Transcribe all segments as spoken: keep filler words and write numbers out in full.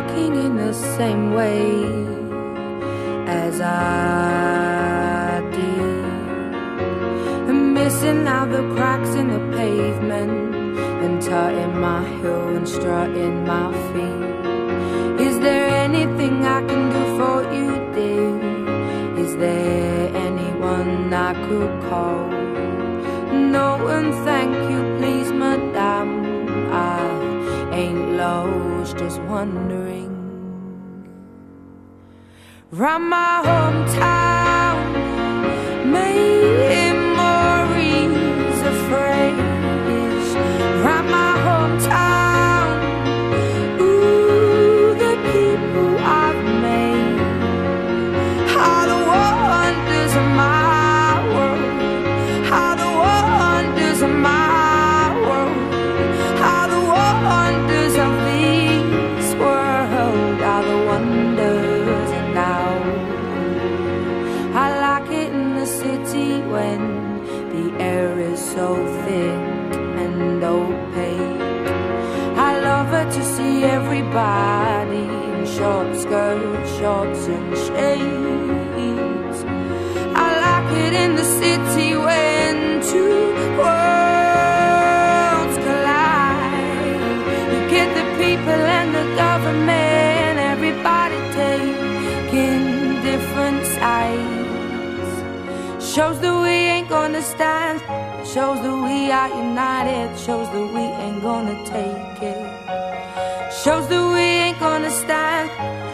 walking in the same way as I did, and missing out the cracks in the pavement, and tutting my heel and strutting my feet. Is there anything I can do for you, dear? Is there anyone I could call? No, and thank you, please, madame. I ain't lost, just wondering. Round my hometown, making Maureen's a phrase. Round my hometown, ooh, the people I've made. How the wonders of my world, how the wonders of my when the air is so thick and opaque. I love her to see everybody in short skirts, shorts and shades. I like it in the city when two worlds collide. You get the people and the government, everybody taking different sides. Shows that we ain't gonna stand, shows that we are united, shows that we ain't gonna take it. Shows that we ain't gonna stand,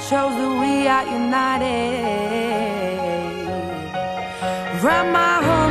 shows that we are united. Round my home.